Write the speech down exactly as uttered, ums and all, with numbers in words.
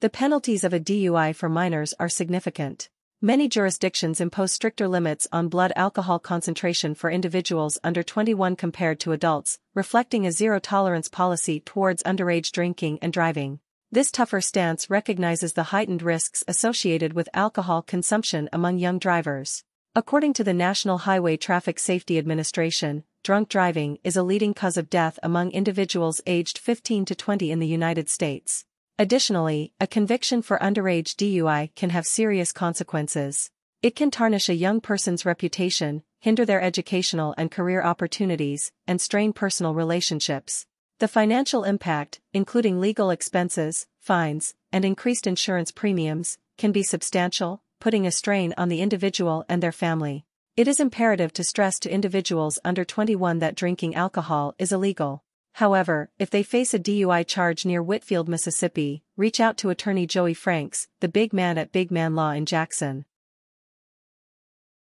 The penalties of a D U I for minors are significant. Many jurisdictions impose stricter limits on blood alcohol concentration for individuals under twenty-one compared to adults, reflecting a zero-tolerance policy towards underage drinking and driving. This tougher stance recognizes the heightened risks associated with alcohol consumption among young drivers. According to the National Highway Traffic Safety Administration, drunk driving is a leading cause of death among individuals aged fifteen to twenty in the United States. Additionally, a conviction for underage D U I can have serious consequences. It can tarnish a young person's reputation, hinder their educational and career opportunities, and strain personal relationships. The financial impact, including legal expenses, fines, and increased insurance premiums, can be substantial, putting a strain on the individual and their family. It is imperative to stress to individuals under twenty-one that drinking alcohol is illegal. However, if they face a D U I charge near Whitfield, Mississippi, reach out to attorney Joey Franks, the big man at Big Man Law in Jackson.